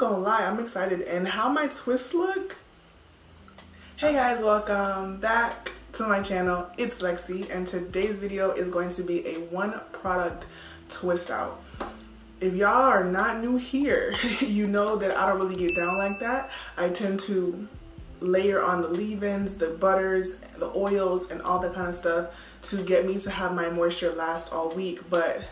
not gonna lie, I'm excited. And how my twists look. Hey guys, welcome back to my channel. It's Lexi, and today's video is going to be a one product twist out. If y'all are not new here, you know that I don't really get down like that. I tend to layer on the leave-ins, the butters, the oils, and all that kind of stuff to get me to have my moisture last all week. But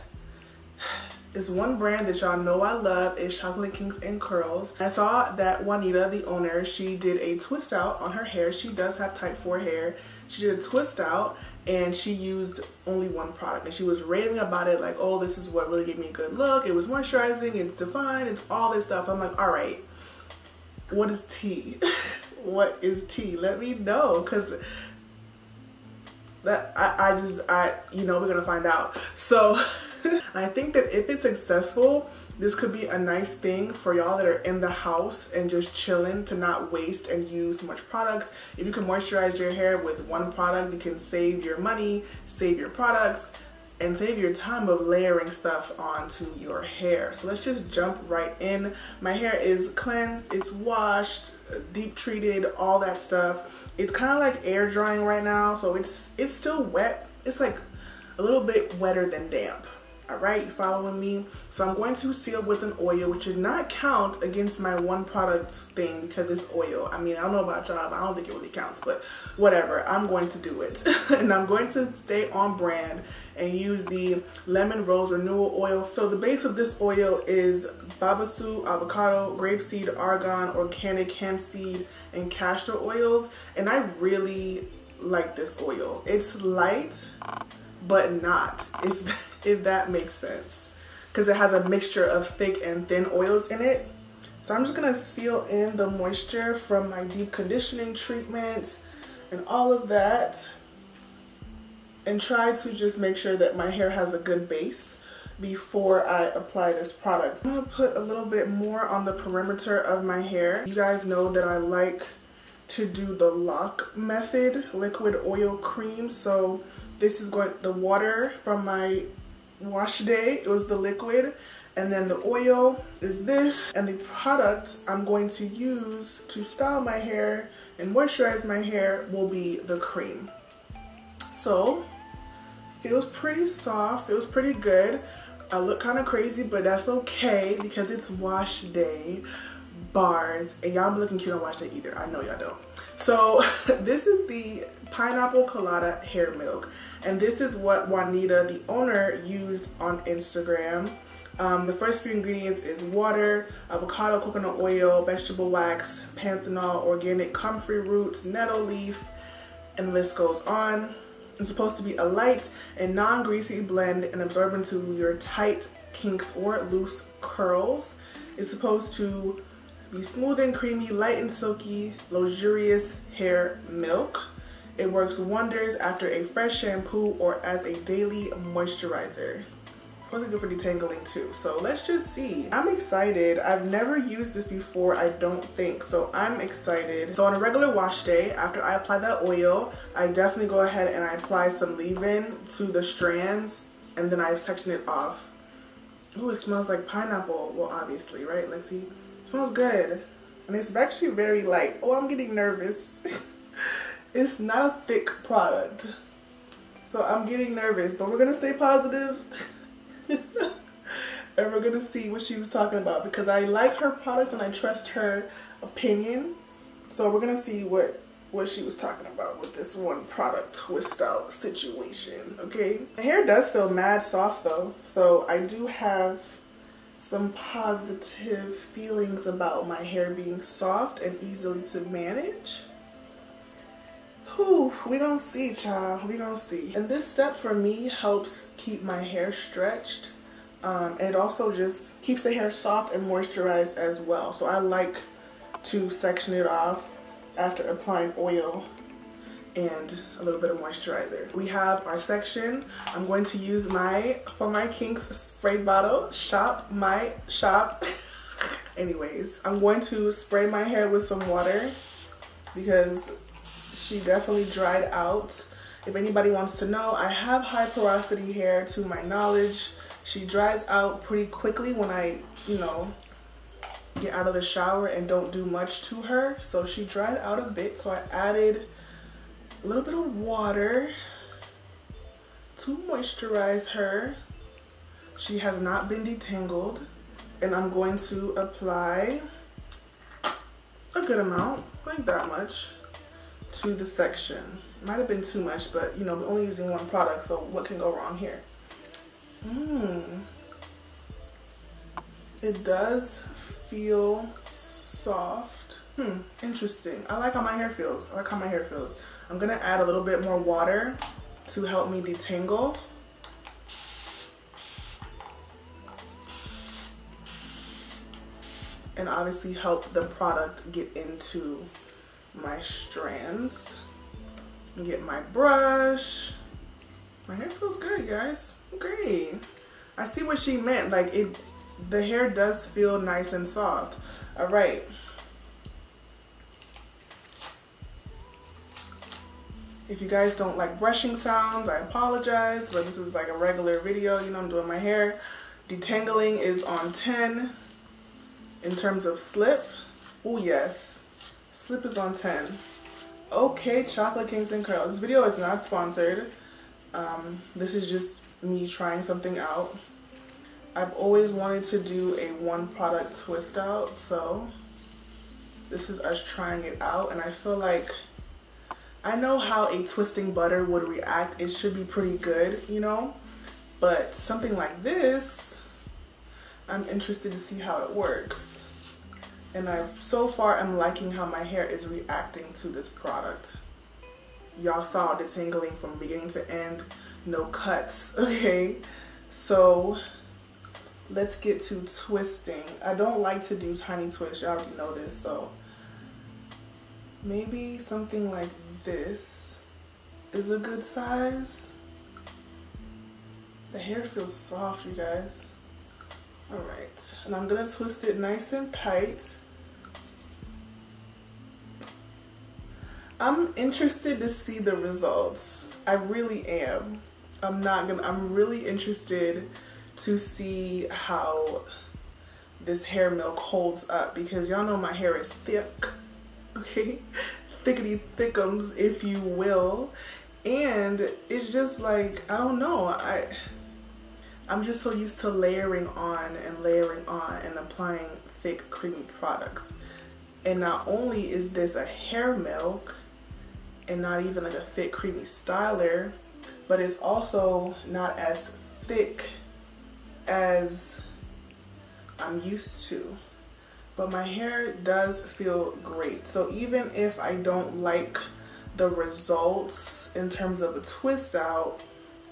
it's one brand that y'all know I love is Chocolate Kinks and Curls. I saw that Juanita, the owner, she did a twist out on her hair. She does have type 4 hair. She did a twist out and she used only one product. And she was raving about it like, oh, this is what really gave me a good look. It was moisturizing, it's defined, it's all this stuff. I'm like, all right, what is tea? What is tea? Let me know, because that I you know, we're gonna find out. So I think that if it's successful, this could be a nice thing for y'all that are in the house and just chilling, to not waste and use much products. If you can moisturize your hair with one product, you can save your money, save your products, and save your time of layering stuff onto your hair. So let's just jump right in. My hair is cleansed, it's washed, deep treated, all that stuff. It's kind of like air drying right now, so it's still wet. It's like a little bit wetter than damp. All right, you following me? So I'm going to seal with an oil, which should not count against my one product thing because it's oil. I mean, I don't know about y'all, but I don't think it really counts, but whatever, I'm going to do it. And I'm going to stay on brand and use the Lemon Rose Renewal Oil. So the base of this oil is Babasu, avocado, grapeseed, argan, organic hemp seed, and castor oils. And I really like this oil. It's light, but not, if that makes sense, because it has a mixture of thick and thin oils in it. So I'm just gonna seal in the moisture from my deep conditioning treatment and all of that, and try to just make sure that my hair has a good base before I apply this product. I'm gonna put a little bit more on the perimeter of my hair. You guys know that I like to do the lock method, liquid oil cream. So this is going, the water from my wash day, it was the liquid, and then the oil is this, and the product I'm going to use to style my hair and moisturize my hair will be the cream. So feels pretty soft, feels pretty good. I look kind of crazy, but that's okay because it's wash day. Bars. And y'all be looking cute on wash day either, I know y'all don't. So this is the Pineapple Colada hair milk, and this is what Juanita, the owner, used on Instagram. The first few ingredients is water, avocado, coconut oil, vegetable wax, panthenol, organic comfrey roots, nettle leaf, and the list goes on. It's supposed to be a light and non-greasy blend and absorbent to your tight kinks or loose curls. It's supposed to be smooth and creamy, light and silky, luxurious hair milk. It works wonders after a fresh shampoo or as a daily moisturizer. Really good for detangling too. So let's just see. I'm excited. I've never used this before, I don't think, so I'm excited. So on a regular wash day, after I apply that oil, I definitely go ahead and I apply some leave-in to the strands, and then I section it off. Ooh, it smells like pineapple. Well, obviously, right, Lexi? It smells good, and it's actually very light. Oh, I'm getting nervous. It's not a thick product, so I'm getting nervous, but we're gonna stay positive. And we're gonna see what she was talking about, because I like her products and I trust her opinion. So we're gonna see what she was talking about with this one product twist out situation. Okay, the hair does feel mad soft though, so I do have some positive feelings about my hair being soft and easily to manage. Whew, we gonna see, child, we gonna see. And this step for me helps keep my hair stretched, and it also just keeps the hair soft and moisturized as well. So I like to section it off after applying oil and a little bit of moisturizer. We have our section. I'm going to use my For My Kinks spray bottle, shop. Anyways, I'm going to spray my hair with some water because she definitely dried out. If anybody wants to know, I have high porosity hair to my knowledge. She dries out pretty quickly when I, you know, get out of the shower and don't do much to her. So she dried out a bit, so I added a little bit of water to moisturize her. She has not been detangled, and I'm going to apply a good amount, like that much, to the section. Might have been too much, but you know, we're only using one product, so what can go wrong here? It does feel soft. Interesting. I like how my hair feels. I'm gonna add a little bit more water to help me detangle. And obviously help the product get into my strands. Get my brush. My hair feels good, guys. Great. I see what she meant. Like, the hair does feel nice and soft. All right. If you guys don't like brushing sounds, I apologize, but this is like a regular video. You know, I'm doing my hair. Detangling is on 10 in terms of slip. Oh, yes. Slip is on 10. Okay, Chocolate Kinks and Curls. This video is not sponsored. This is just me trying something out. I've always wanted to do a one product twist out, so this is us trying it out, and I feel like I know how a twisting butter would react. It should be pretty good, you know, but something like this, I'm interested to see how it works. And so far, I'm liking how my hair is reacting to this product. Y'all saw the detangling from beginning to end, no cuts, okay? So let's get to twisting. I don't like to do tiny twists, y'all already know this, so maybe something like this is a good size. The hair feels soft, you guys. All right, and I'm gonna twist it nice and tight. I'm interested to see the results. I really am. I'm really interested to see how this hair milk holds up, because y'all know my hair is thick, okay? Thickety thickums, if you will. And it's just like, I don't know. I'm just so used to layering on and applying thick, creamy products. And not only is this a hair milk, and not even like a thick creamy styler, but it's also not as thick as I'm used to. But my hair does feel great. So even if I don't like the results in terms of a twist out,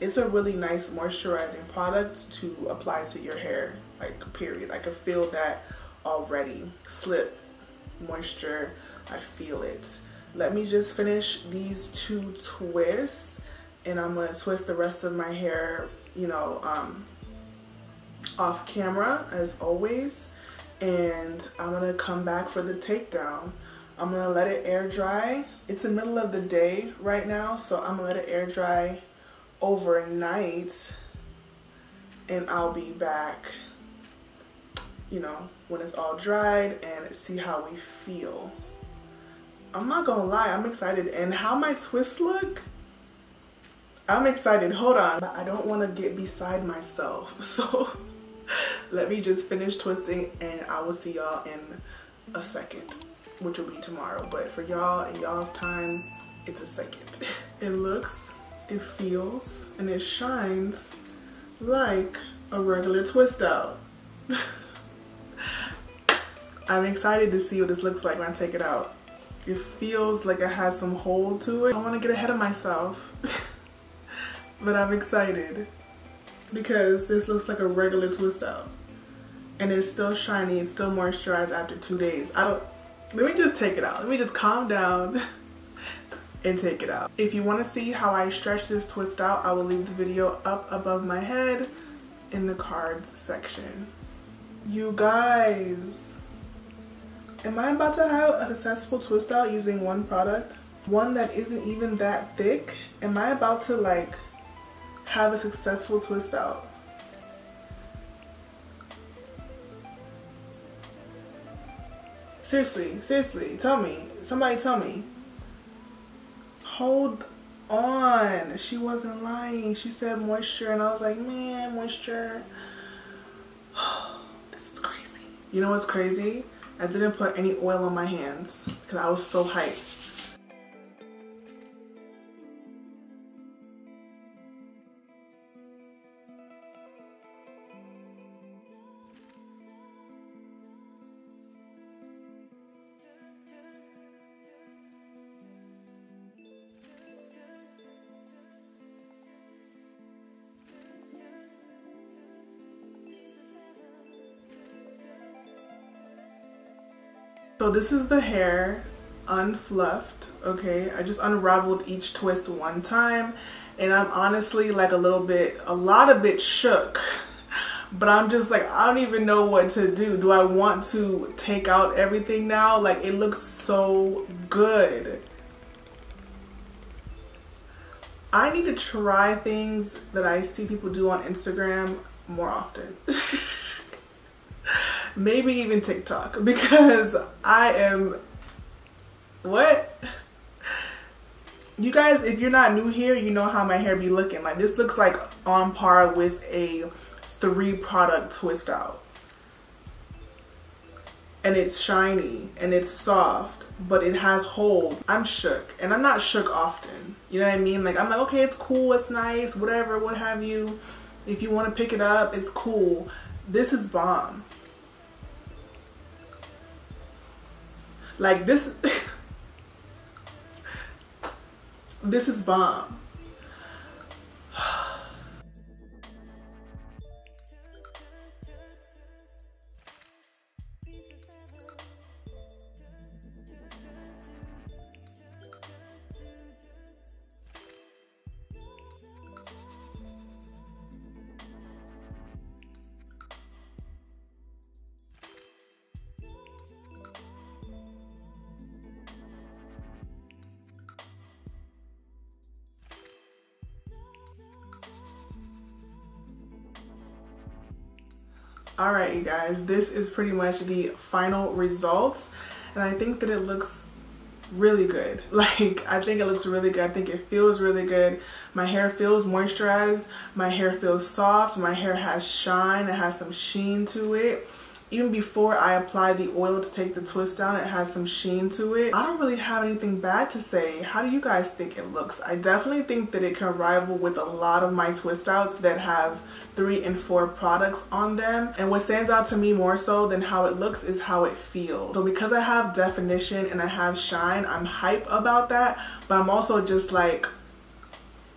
it's a really nice moisturizing product to apply to your hair, like, period. I can feel that already. Slip, moisture, I feel it. Let me just finish these two twists, and I'm gonna twist the rest of my hair, you know, off camera as always, and I'm gonna come back for the takedown. I'm gonna let it air dry. It's the middle of the day right now, so I'm gonna let it air dry overnight, and I'll be back, you know, when it's all dried, and see how we feel. I'm not gonna lie, I'm excited. And how my twists look, I'm excited. Hold on, but I don't want to get beside myself, so let me just finish twisting, and I will see y'all in a second, which will be tomorrow, but for y'all and y'all's time, it's a second. It looks, it feels, and it shines like a regular twist out. I'm excited to see what this looks like when I take it out. It feels like it has some hold to it. I don't want to get ahead of myself, but I'm excited because this looks like a regular twist out, and it's still shiny. It's still moisturized after 2 days. Let me just take it out. Let me just calm down and take it out. If you want to see how I stretch this twist out, I will leave the video up above my head in the cards section. You guys, am I about to have a successful twist out using one product? One that isn't even that thick? Am I about to like have a successful twist out? Seriously, tell me. Somebody tell me. Hold on. She wasn't lying. She said moisture, and I was like, man, moisture. This is crazy. You know what's crazy? I didn't put any oil on my hands because I was so hyped. So this is the hair unfluffed, okay? I just unraveled each twist one time, and I'm honestly like a lot of it shook, but I'm just like, I don't even know what to do. Do I want to take out everything now? Like, it looks so good. I need to try things that I see people do on Instagram more often. Maybe even TikTok, because I am, what? You guys, if you're not new here, you know how my hair be looking. Like, this looks like on par with a 3-product twist out. And it's shiny, and it's soft, but it has hold. I'm shook, and I'm not shook often. You know what I mean? Like, I'm like, okay, it's cool, it's nice, whatever, what have you. If you want to pick it up, it's cool. This is bomb. Like this, this is bomb. Alright, you guys, this is pretty much the final results, and I think that it looks really good. Like, I think it looks really good. I think it feels really good. My hair feels moisturized. My hair feels soft. My hair has shine. It has some sheen to it. Even before I apply the oil to take the twist down, it has some sheen to it. I don't really have anything bad to say. How do you guys think it looks? I definitely think that it can rival with a lot of my twist outs that have 3 and 4 products on them, and what stands out to me more so than how it looks is how it feels. So because I have definition and I have shine, I'm hype about that, but I'm also just like,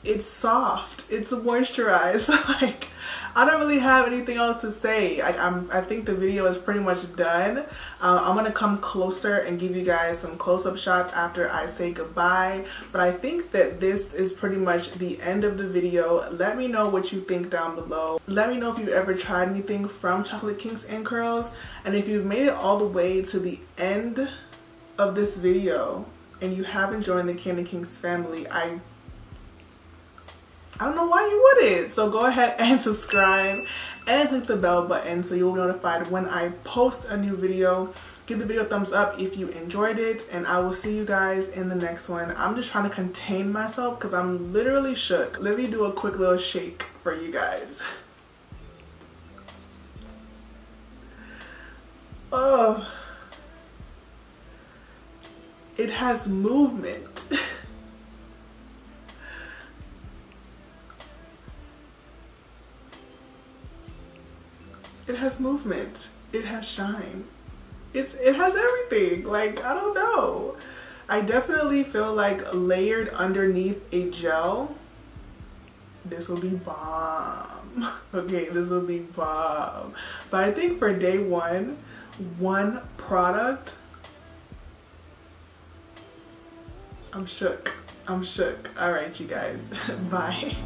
it's soft, it's moisturized. Like, I don't really have anything else to say. I think the video is pretty much done. I'm gonna come closer and give you guys some close-up shots after I say goodbye, but I think that this is pretty much the end of the video. Let me know what you think down below. Let me know if you've ever tried anything from Chocolate Kinks and Curls, and if you've made it all the way to the end of this video and you haven't joined the Candid Kinks family, I don't know why you wouldn't. So go ahead and subscribe and click the bell button so you'll be notified when I post a new video. Give the video a thumbs up if you enjoyed it, and I will see you guys in the next one. I'm just trying to contain myself because I'm literally shook. Let me do a quick little shake for you guys. Oh, it has movement. It has movement, it has shine, it has everything. Like, I don't know. I definitely feel like layered underneath a gel, this will be bomb. Okay, this will be bomb. But I think for day one, 1 product, I'm shook, I'm shook. All right, you guys, bye.